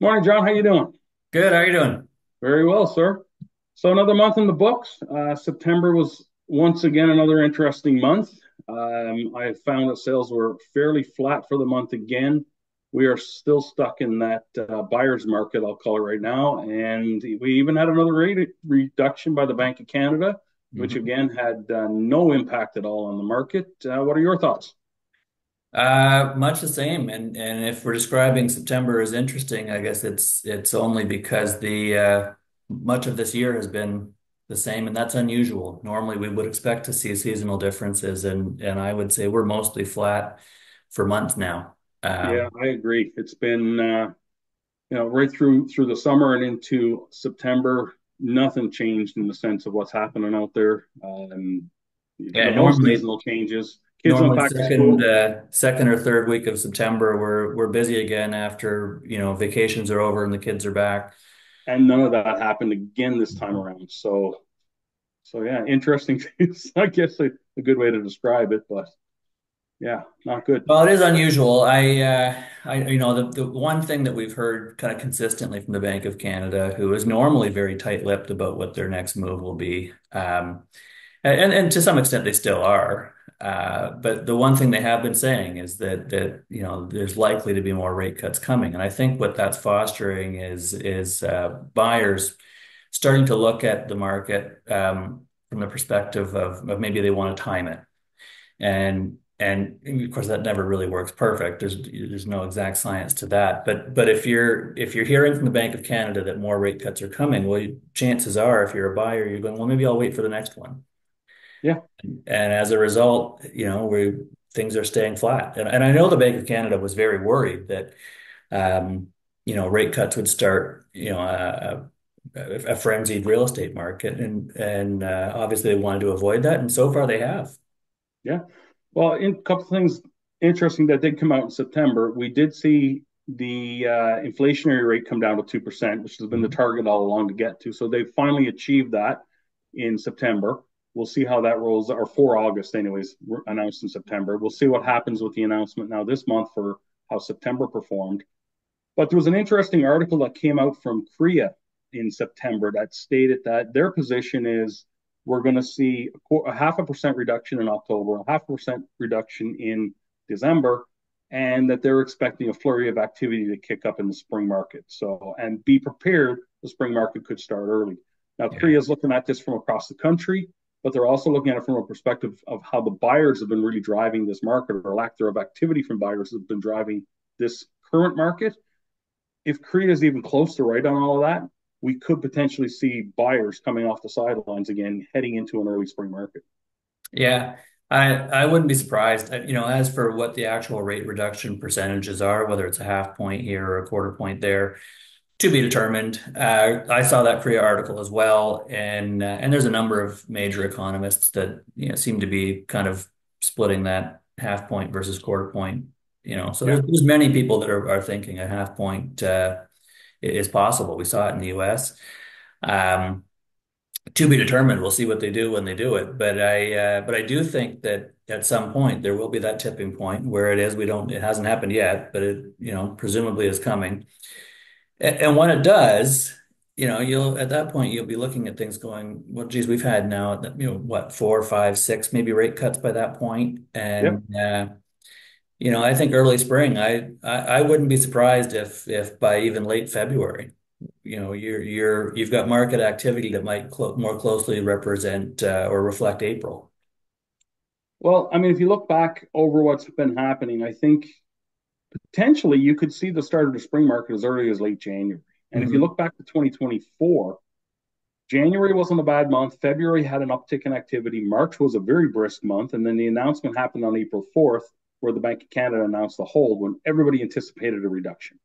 Morning, John. How you doing? Good. How you doing? Very well, sir. So another month in the books. September was once again another interesting month. I found that sales were fairly flat for the month again. We are still stuck in that buyer's market, I'll call it right now. And we even had another rate reduction by the Bank of Canada, which again had no impact at all on the market. What are your thoughts? Much the same. And if we're describing September as interesting, I guess it's only because the much of this year has been the same, and that's unusual. Normally we would expect to see seasonal differences, and I would say we're mostly flat for months now. Yeah, I agree. It's been right through the summer and into September, nothing changed in the sense of what's happening out there. Normally seasonal changes. Normally second or third week of September, we're busy again after vacations are over and the kids are back. And none of that happened again this time around. So yeah, interesting. I guess a good way to describe it, but yeah, not good. Well, it is unusual. The one thing that we've heard kind of consistently from the Bank of Canada, who is normally very tight-lipped about what their next move will be, and to some extent they still are. But the one thing they have been saying is that there's likely to be more rate cuts coming. And I think what that's fostering is buyers starting to look at the market from the perspective of maybe they want to time it. And of course that never really works perfect. There's no exact science to that. But if you're hearing from the Bank of Canada that more rate cuts are coming, well, chances are if you're a buyer, you're going, well, maybe I'll wait for the next one. Yeah, and as a result, things are staying flat. And I know the Bank of Canada was very worried that rate cuts would start a frenzied real estate market, and obviously they wanted to avoid that, and so far they have. Yeah, well, a couple of things interesting that did come out in September. We did see the inflationary rate come down to 2%, which has been the target all along to get to. So they finally achieved that in September. We'll see how that rolls, or for August anyways, announced in September. We'll see what happens with the announcement now this month for how September performed. But there was an interesting article that came out from CREA in September that stated that their position is we're going to see a 0.5% reduction in October, a 0.5% reduction in December, and that they're expecting a flurry of activity to kick up in the spring market. So, and be prepared, the spring market could start early. Now, yeah. CREA is looking at this from across the country, but they're also looking at it from a perspective of how the buyers have been really driving this market, or lack thereof activity from buyers has been driving this current market. If CREA is even close to right on all of that, we could potentially see buyers coming off the sidelines again, heading into an early spring market. Yeah, I wouldn't be surprised. As for what the actual rate reduction percentages are, whether it's a 0.5 point here or a 1/4 point there, to be determined. I saw that CREA article as well, and there's a number of major economists that seem to be kind of splitting that 0.5 point versus 1/4 point. So yeah. There's many people that are thinking a 0.5 point is possible. We saw it in the U.S. To be determined. We'll see what they do when they do it. But I do think that at some point there will be that tipping point where it is. It hasn't happened yet, but it presumably is coming. And when it does, you'll at that point you'll be looking at things going, well, geez, we've had now what, 4, 5, 6 maybe rate cuts by that point, and yep. I think early spring, I wouldn't be surprised if by even late February, you've got market activity that might more closely represent or reflect April. Well, I mean, if you look back over what's been happening, I think. Potentially, you could see the start of the spring market as early as late January. And if you look back to 2024, January wasn't a bad month. February had an uptick in activity. March was a very brisk month. And then the announcement happened on April 4th, where the Bank of Canada announced the hold when everybody anticipated a reduction.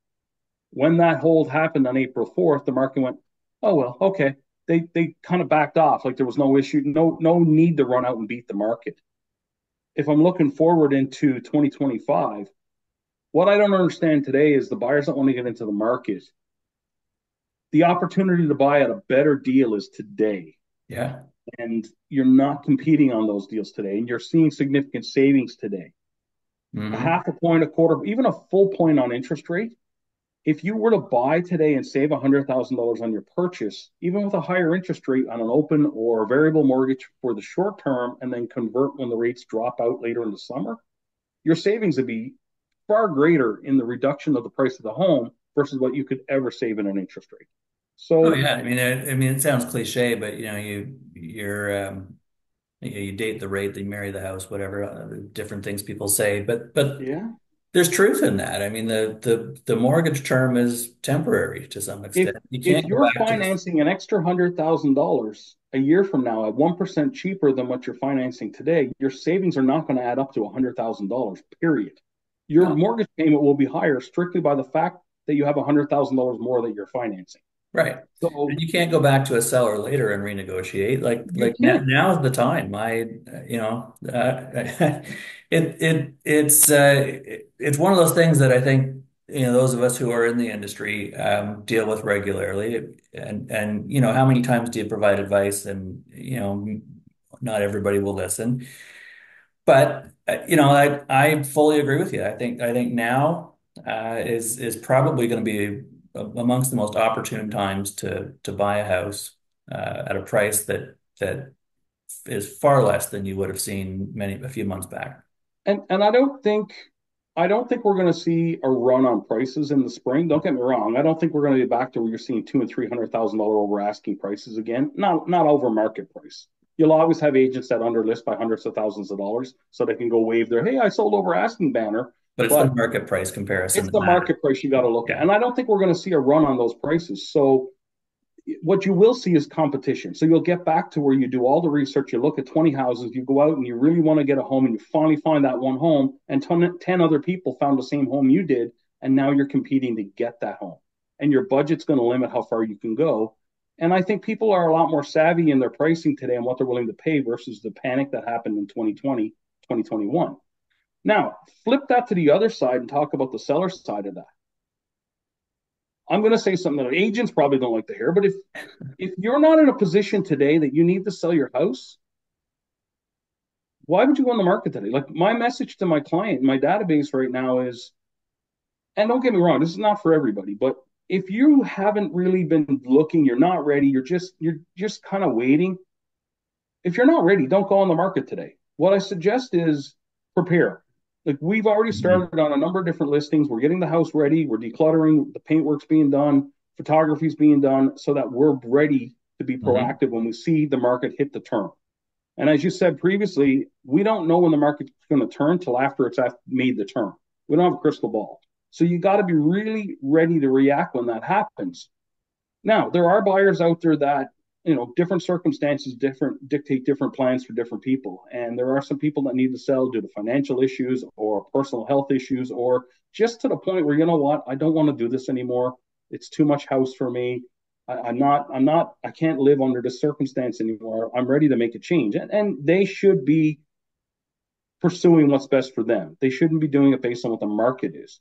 When that hold happened on April 4th, the market went, oh, well, okay. They kind of backed off. Like there was no issue, no need to run out and beat the market. If I'm looking forward into 2025, what I don't understand today is the buyers that want to get into the market. The opportunity to buy at a better deal is today. Yeah. And you're not competing on those deals today. And you're seeing significant savings today. A 0.5 point, a 1/4, even a full point on interest rate If you were to buy today and save $100,000 on your purchase, even with a higher interest rate on an open or variable mortgage for the short term and then convert when the rates drop out later in the summer, your savings would be far greater in the reduction of the price of the home versus what you could ever save in an interest rate. So, oh, yeah, I mean, it sounds cliche, but you know, you date the rate, they marry the house, whatever, different things people say, but yeah. There's truth in that. I mean, the mortgage term is temporary to some extent. If you're financing an extra $100,000 a year from now at 1% cheaper than what you're financing today, your savings are not going to add up to $100,000, period. Your mortgage payment will be higher strictly by the fact that you have $100,000 more that you're financing. Right. So and you can't go back to a seller later and renegotiate. Like now is the time. It's one of those things that I think, you know, those of us who are in the industry deal with regularly. And you know, how many times do you provide advice? And you know, not everybody will listen. But you know, I fully agree with you. I think now is probably going to be amongst the most opportune times to buy a house at a price that is far less than you would have seen a few months back. And I don't think we're going to see a run on prices in the spring. Don't get me wrong. I don't think we're going to be back to where you're seeing $200,000 and $300,000 over asking prices again. Not over market price. You'll always have agents that underlist by hundreds of thousands of dollars, so they can go wave their "Hey, I sold over asking" banner. But it's the market price comparison. It's the market price you got to look at. And I don't think we're going to see a run on those prices. So what you will see is competition. So you'll get back to where you do all the research. You look at 20 houses. You go out and you really want to get a home. And you finally find that one home. And 10 other people found the same home you did. And now you're competing to get that home. And your budget's going to limit how far you can go. And I think people are a lot more savvy in their pricing today and what they're willing to pay versus the panic that happened in 2020, 2021. Now, flip that to the other side and talk about the seller side of that. I'm going to say something that agents probably don't like to hear, but if you're not in a position today that you need to sell your house, why would you go on the market today? Like, my message to my client, my database right now is, and don't get me wrong, this is not for everybody, but if you haven't really been looking, you're not ready, you're just kind of waiting. If you're not ready, don't go on the market today. What I suggest is prepare. Like, we've already started on a number of different listings. We're getting the house ready. We're decluttering. The paintwork's being done. Photography's being done so that we're ready to be proactive when we see the market hit the turn. And as you said previously, we don't know when the market's going to turn till after it's made the turn. We don't have a crystal ball. So you got to be really ready to react when that happens. Now, there are buyers out there that, you know, different circumstances dictate different plans for different people. And there are some people that need to sell due to financial issues or personal health issues, or just to the point where, you know what, I don't want to do this anymore. It's too much house for me. I can't live under this circumstance anymore. I'm ready to make a change. And they should be pursuing what's best for them. They shouldn't be doing it based on what the market is.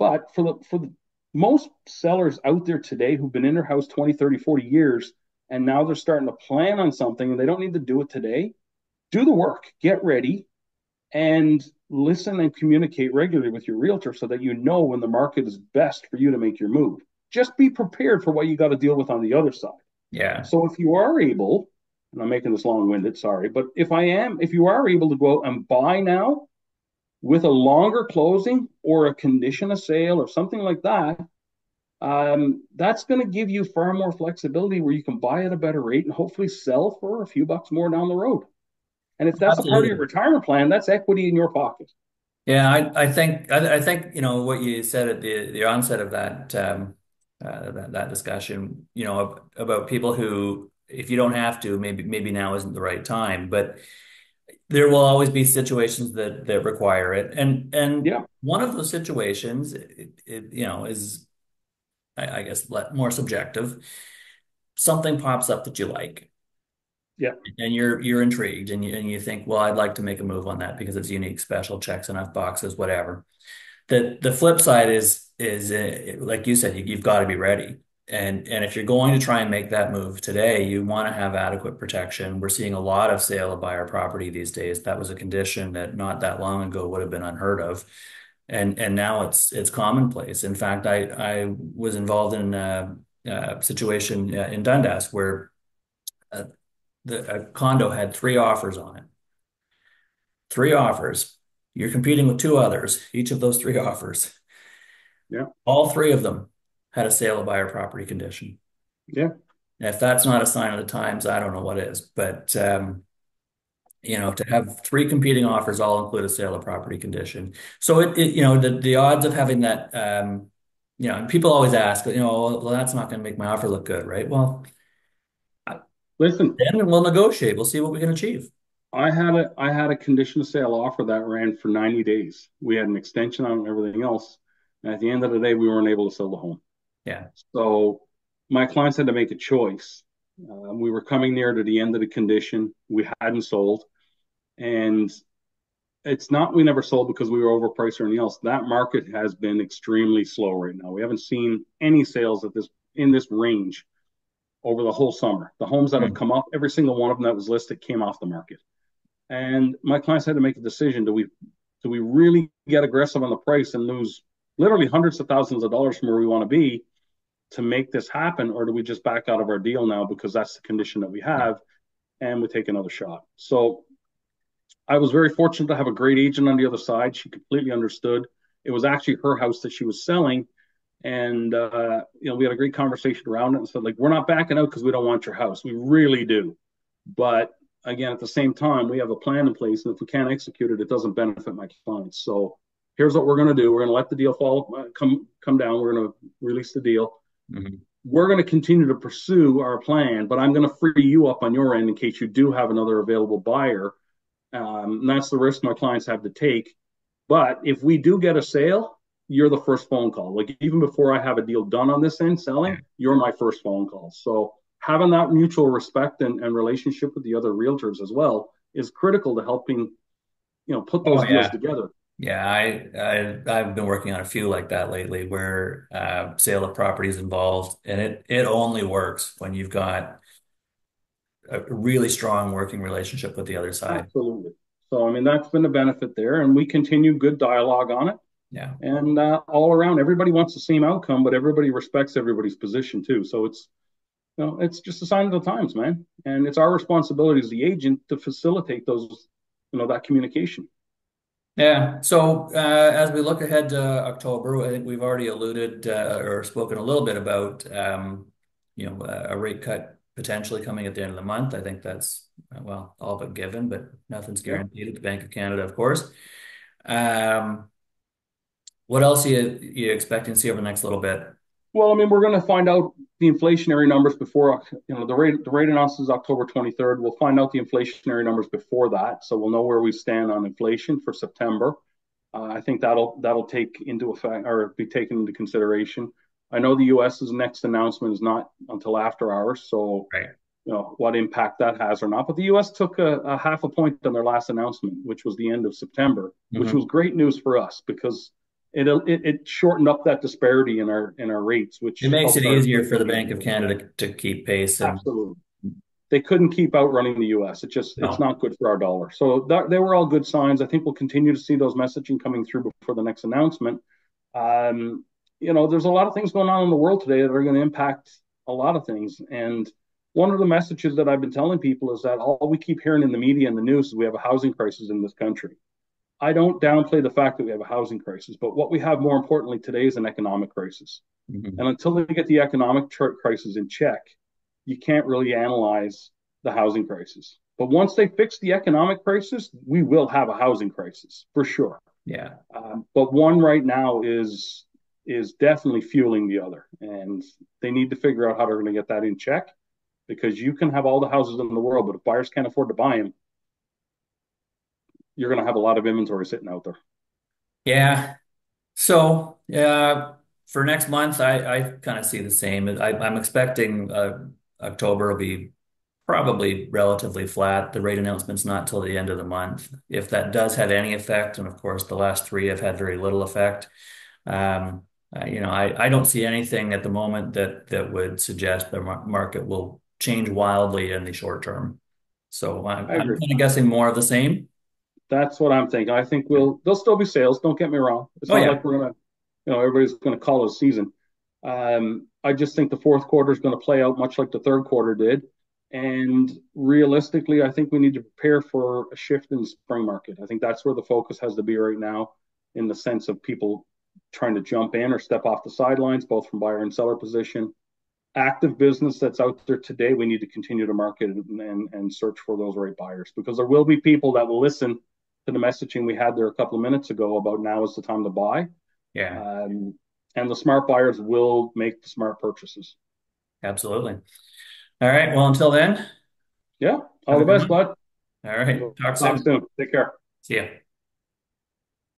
But for the most sellers out there today who've been in their house 20, 30, 40 years, and now they're starting to plan on something and they don't need to do it today, do the work, get ready, and listen and communicate regularly with your realtor so that you know when the market is best for you to make your move. Just be prepared for what you got to deal with on the other side. Yeah. So if you are able, and I'm making this long-winded, sorry, but if you are able to go out and buy now with a longer closing or a condition of sale or something like that, that's going to give you far more flexibility where you can buy at a better rate and hopefully sell for a few bucks more down the road. And if that's a part of your retirement plan, that's equity in your pocket. Yeah, I think you know what you said at the onset of that discussion, you know, about people who, if you don't have to, maybe now isn't the right time, but there will always be situations that require it. And yeah, one of those situations, is, I guess, more subjective. Something pops up that you like, yeah, and you're intrigued, and you think, well, I'd like to make a move on that because it's unique, special, checks enough boxes, whatever. The flip side is like you said, you've got to be ready, and if you're going to try and make that move today, you want to have adequate protection. We're seeing a lot of sale of buyer property these days. That was a condition that not that long ago would have been unheard of. And now it's commonplace. In fact, I was involved in a situation in Dundas where a condo had three offers on it. Three offers. You're competing with two others, each of those three offers. Yeah. All three of them had a sale of buyer property condition. Yeah. And if that's not a sign of the times, I don't know what is. But, to have three competing offers all include a sale of property condition. So the odds of having that, and people always ask, well, that's not going to make my offer look good, right? Well, listen, then we'll negotiate. We'll see what we can achieve. I had a condition of sale offer that ran for 90 days. We had an extension on everything else. And at the end of the day, we weren't able to sell the home. Yeah. So my clients had to make a choice. We were coming near to the end of the condition. We hadn't sold. And it's not we never sold because we were overpriced or anything else. That market has been extremely slow right now. We haven't seen any sales at this in this range over the whole summer. The homes that have come up, every single one of them that was listed came off the market. And my clients had to make a decision. Do we really get aggressive on the price and lose literally hundreds of thousands of dollars from where we want to be to make this happen? Or do we just back out of our deal now because that's the condition that we have and we take another shot? So I was very fortunate to have a great agent on the other side. She completely understood. It was actually her house that she was selling. And, we had a great conversation around it and said, we're not backing out because we don't want your house. We really do. But again, at the same time, we have a plan in place. And if we can't execute it, it doesn't benefit my clients. So here's what we're going to do. We're going to let the deal come down. We're going to release the deal. Mm-hmm. We're going to continue to pursue our plan, but I'm going to free you up on your end in case you do have another available buyer. And that's the risk my clients have to take. But if we do get a sale, you're the first phone call. Even before I have a deal done on this end selling, you're my first phone call. So having that mutual respect and relationship with the other realtors as well is critical to helping, put those deals together. Yeah, I've been working on a few like that lately where sale of property is involved, and it only works when you've got a really strong working relationship with the other side. Absolutely. So, that's been a benefit there, and we continue good dialogue on it. Yeah. And all around, everybody wants the same outcome, but everybody respects everybody's position too. So it's, it's just a sign of the times, man. And it's our responsibility as the agent to facilitate those, that communication. Yeah. So as we look ahead to October, I think we've already alluded or spoken a little bit about, a rate cut potentially coming at the end of the month. I think that's, all but given, but nothing's guaranteed at the Bank of Canada, of course. What else are you expecting to see over the next little bit? Well, we're going to find out the inflationary numbers before, the rate announces October 23rd. We'll find out the inflationary numbers before that. So we'll know where we stand on inflation for September. I think that'll take into effect or be taken into consideration. I know the U.S.'s next announcement is not until after ours. So, right. What impact that has or not. But the U.S. took a half a point on their last announcement, which was the end of September, mm-hmm. which was great news for us because It shortened up that disparity in our rates, which it makes it easier for the Bank of Canada to keep pace. Absolutely, they couldn't keep outrunning the U.S. It's not good for our dollar. So they were all good signs. I think we'll continue to see those messaging coming through before the next announcement. There's a lot of things going on in the world today that are going to impact a lot of things. And one of the messages that I've been telling people is that all we keep hearing in the media and the news is we have a housing crisis in this country. I don't downplay the fact that we have a housing crisis, but what we have more importantly today is an economic crisis. Mm-hmm. And until they get the economic crisis in check, you can't really analyze the housing crisis. But once they fix the economic crisis, we will have a housing crisis for sure. Yeah. But one right now is definitely fueling the other, and they need to figure out how they're going to get that in check, because you can have all the houses in the world, but if buyers can't afford to buy them, you're going to have a lot of inventory sitting out there. Yeah. So for next month, I kind of see the same. I'm expecting October will be probably relatively flat. The rate announcement's not till the end of the month. If that does have any effect, and of course the last three have had very little effect, I don't see anything at the moment that would suggest the market will change wildly in the short term. So I'm kind of guessing more of the same. That's what I'm thinking. I think there'll still be sales. Don't get me wrong. It's not like we're gonna, everybody's gonna call it a season. I just think the fourth quarter is going to play out much like the third quarter did. And realistically, I think we need to prepare for a shift in the spring market. I think that's where the focus has to be right now, in the sense of people trying to jump in or step off the sidelines, both from buyer and seller position. Active business that's out there today, we need to continue to market and search for those right buyers, because there will be people that will listen to the messaging we had there a couple of minutes ago about now is the time to buy. Yeah. And the smart buyers will make the smart purchases. Absolutely. All right. Well, until then. Yeah. All the best, bud. All right. Talk soon. Take care. See ya.